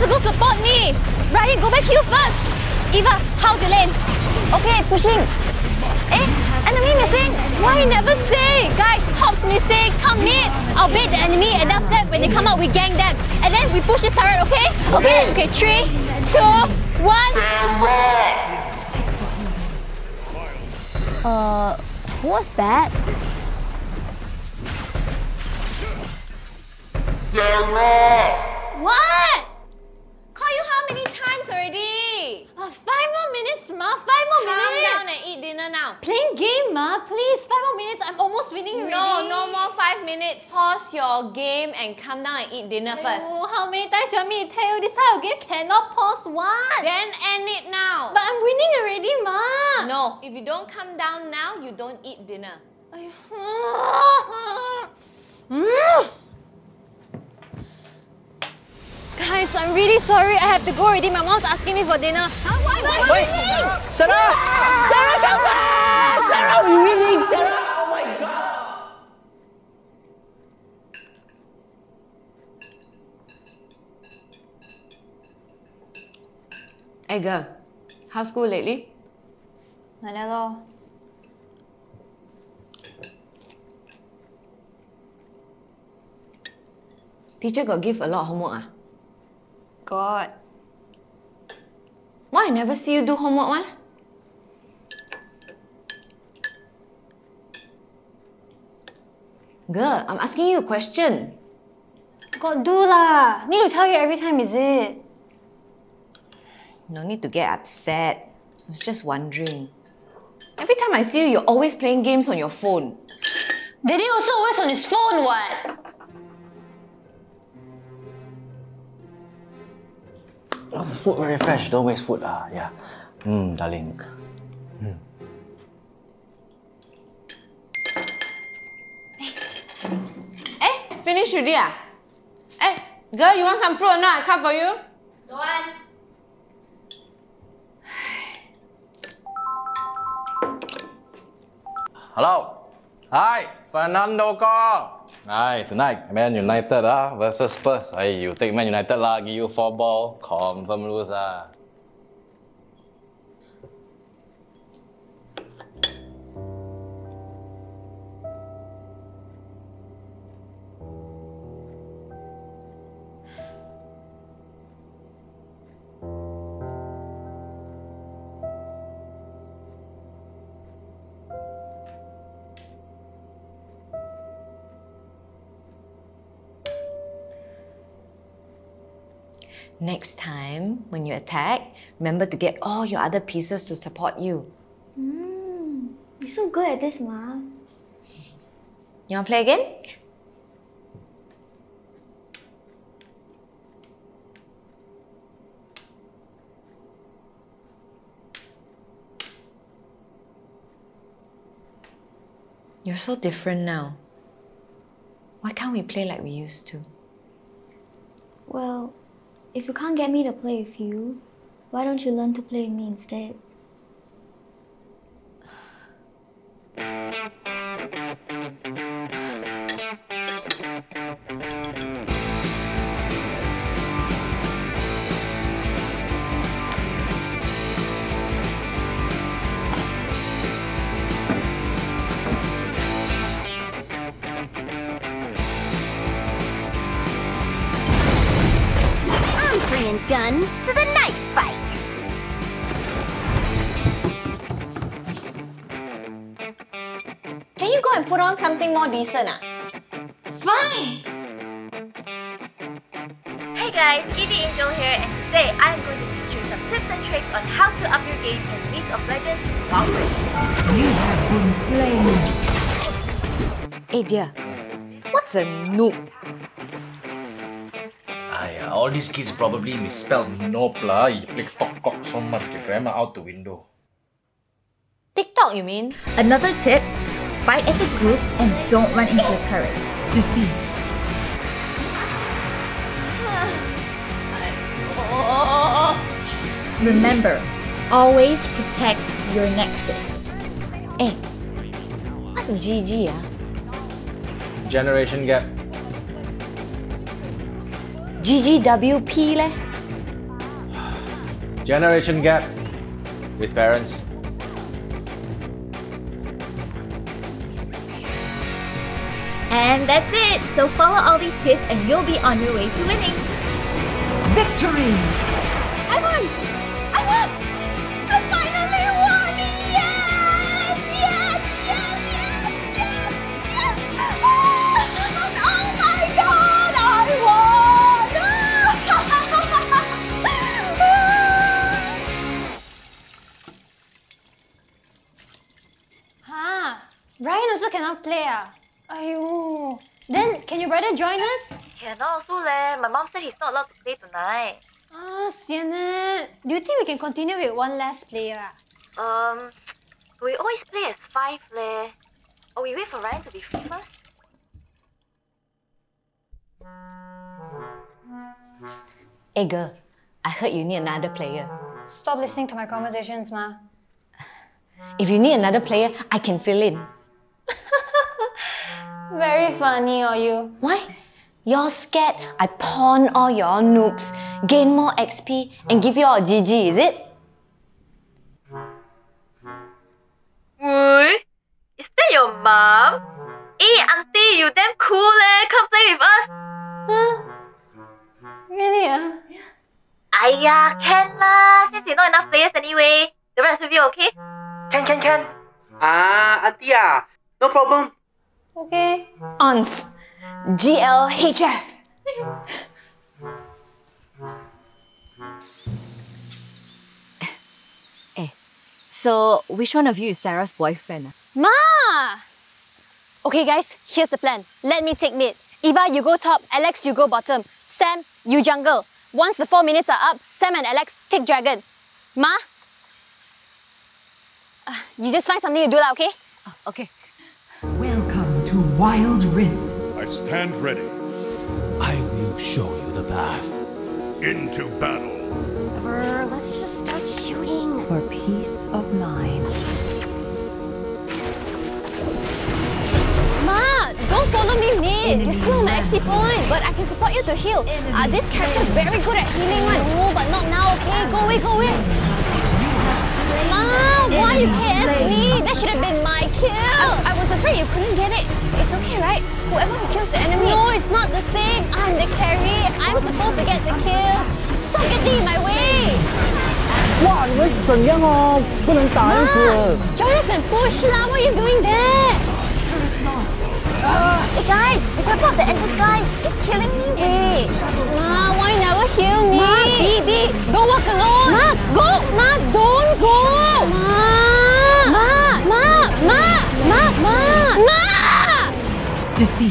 to go support me! Ryan, go back here first! Eva, how's the lane? Okay, pushing. Eh? Enemy missing! Why you never say? Guys, top's missing, come mid! I'll bait the enemy and after that, when they come out, we gang them. And then we push this turret, okay? Okay! Okay, 3, 2, 1... Sarah! Who was that? Sarah! What? Call you how many times already? 5 more minutes, ma. 5 more minutes. Calm down and eat dinner now. Playing game, ma. Please, 5 more minutes. I'm almost winning already. No, no more 5 minutes. Pause your game and come down and eat dinner first. Oh, how many times you want me to tell you this type of game cannot pause once? Then end it now. But I'm winning already, ma. No, if you don't come down now, you don't eat dinner. Guys, I'm really sorry. I have to go already. My mom's asking me for dinner. Why? Sarah! Yeah! Sarah, come back! Sarah, we're winning! Sarah! Oh my god! Hey girl, how's school lately? Like that lor. Teacher got give a lot of homework ah? God. Why I never see you do homework one? Girl, I'm asking you a question. God, do lah. Need to tell you every time, is it? No need to get upset. I was just wondering. Every time I see you, you're always playing games on your phone. Daddy also always on his phone, what? Oh, the food very fresh. Don't waste food. Yeah. Darling. Hey, finish already ah? Hey, girl, you want some fruit or not? I cut for you. Don't want. Hello. Hi, Fernando Kong. Hi, tonight, Man United versus Spurs. Hey, you take Man United lah, give you 4 ball, confirm lose ah. Next time, when you attack, remember to get all your other pieces to support you. You're so good at this, Mom. You want to play again? You're so different now. Why can't we play like we used to? Well... if you can't get me to play with you, why don't you learn to play with me instead? Guns to the knife fight! Can you go and put on something more decent? Fine! Hey guys, Evie Angel here, and today I'm going to teach you some tips and tricks on how to up your game in League of Legends Wild Rift. You have been slain! Hey dear, what's a noob? All these kids probably misspelled nope lah. You click TikTok so much, the grammar out the window. TikTok, you mean? Another tip, fight as a group and don't run into a turret. Defeat. Remember, always protect your nexus. Eh, what's GG ah? Generation gap. GGWP leh? Generation gap with parents. And that's it! So follow all these tips and you'll be on your way to winning! Victory! I won! I won! I finally won! Yes! Yes! Yes! Yes! Yes! Yes! Oh my god! I won! Huh? Ryan also cannot play, ah? Aiyo. Then, can your brother join us? Cannot also leh. My mom said he's not allowed to play tonight. Ah, Sienna. Do you think we can continue with one last player? We always play as 5 leh. Or we wait for Ryan to be free first? Hey girl, I heard you need another player. Stop listening to my conversations, ma. If you need another player, I can fill in. Very funny, are you? Why? You're scared I pawn all your noobs, gain more XP, and give you all a GG, is it? Wait, is that your mom? Hey, auntie, you damn cool leh! Come play with us! Huh? Really? Aiya, can lah! Since we're not enough players anyway, the rest of you okay? Can. Auntie ah, no problem. Okay. Ons. GLHF. Eh, so which one of you is Sarah's boyfriend? Ma! Okay guys, here's the plan. Let me take mid. Eva, you go top. Alex, you go bottom. Sam, you jungle. Once the 4 minutes are up, Sam and Alex take dragon. Ma? You just find something to do lah, okay? Oh, okay. Wild Rift. I stand ready. I will show you the path. Into battle. Let's just start shooting. For peace of mind. Ma, don't follow me mid. You still on my XP point, but I can support you to heal. This character is very good at healing one. No, but not now, okay? Go away. Ma, why you KS me? That should have been my kill. I was afraid you couldn't get it. It's okay, right? Whoever who kills the enemy... No, it's not the same. I'm the carry. I'm supposed to get the kills. Stop getting in my way. Wow, you're join us and push lah. What are you doing there? Hey guys, be careful of the enemy guys. Keep killing me. Hey. Ma, why you never heal me? Ma, B. Don't walk alone. Ma, go. Ma, don't go. Ma. Defeat.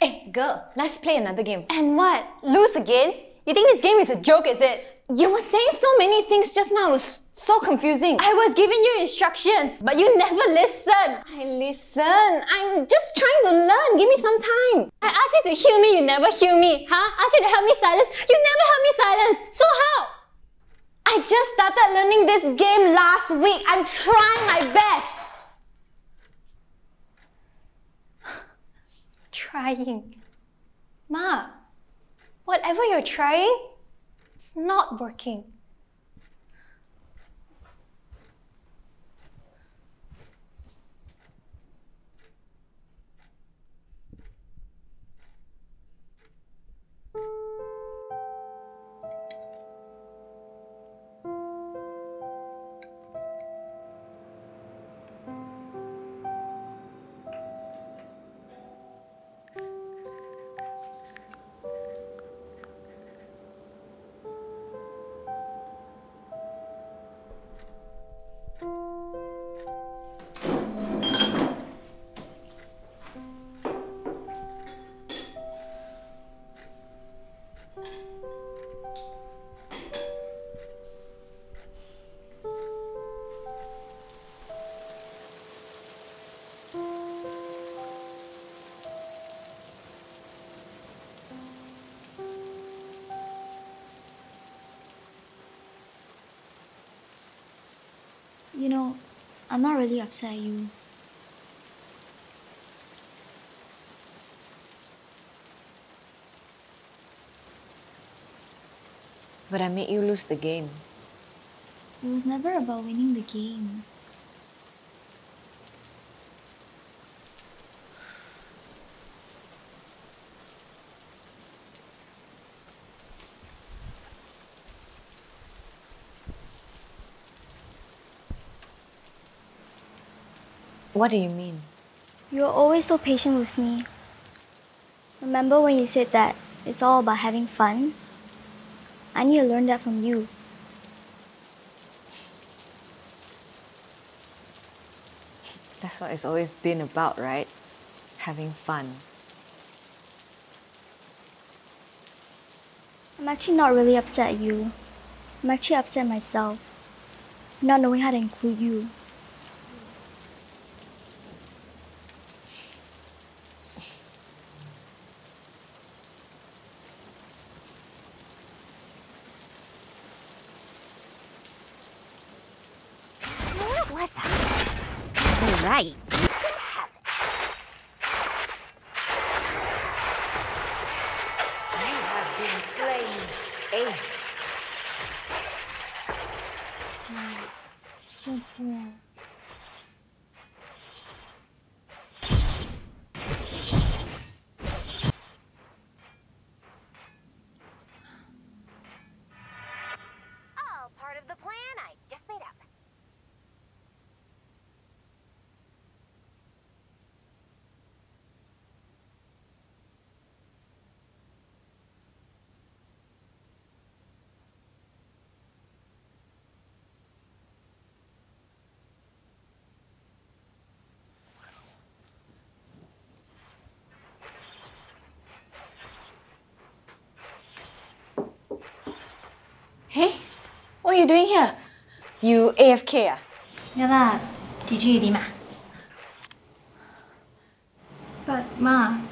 Hey, girl, let's play another game. And what? Lose again? You think this game is a joke, is it? You were saying so many things just now. It was so confusing. I was giving you instructions, but you never listened. I listen. I'm just trying to learn. Give me some time. I asked you to heal me. You never heal me, huh? I asked you to help me silence. You never help me silence. So how? I just started learning this game last week. I'm trying my best. Trying. Ma, whatever you're trying, it's not working. I'm not really upset at you. But I made you lose the game. It was never about winning the game. What do you mean? You are always so patient with me. Remember when you said that it's all about having fun? I need to learn that from you. That's what it's always been about, right? Having fun. I'm actually not really upset at you. I'm actually upset at myself, not knowing how to include you. Hey, what are you doing here? You AFK? Yeah lah, GG already, Ma. But Ma,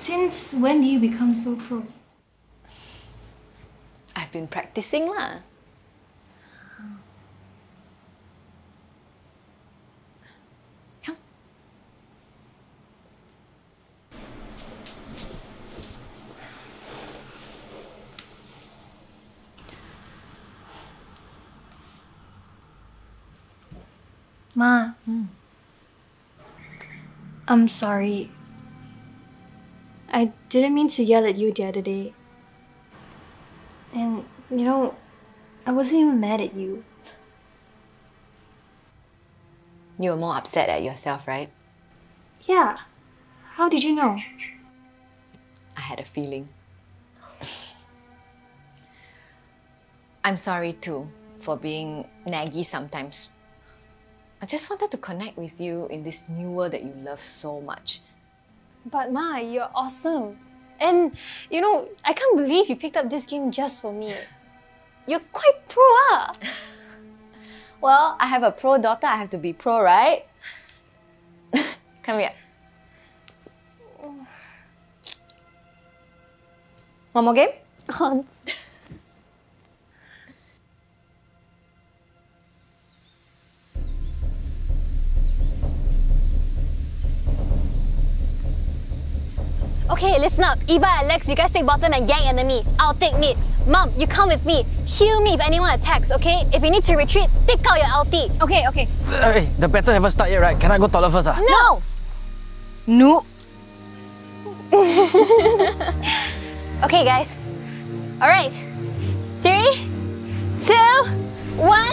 since when do you become so pro? I've been practicing lah. Ma, I'm sorry. I didn't mean to yell at you the other day. And, you know, I wasn't even mad at you. You were more upset at yourself, right? Yeah. How did you know? I had a feeling. I'm sorry too for being naggy sometimes. I just wanted to connect with you in this new world that you love so much. But Ma, you're awesome. And, you know, I can't believe you picked up this game just for me. You're quite pro, ah! Well, I have a pro daughter, I have to be pro, right? Come here. One more game? Once. Okay, listen up. Eva, Alex, you guys take bottom and gang enemy. I'll take mid. Mom, you come with me. Heal me if anyone attacks, okay? If you need to retreat, take out your ulti. Okay, okay. Hey, the battle haven't started yet, right? Can I go toilet first? Ah? No! No. Okay, guys. Alright. 3, 2, 1.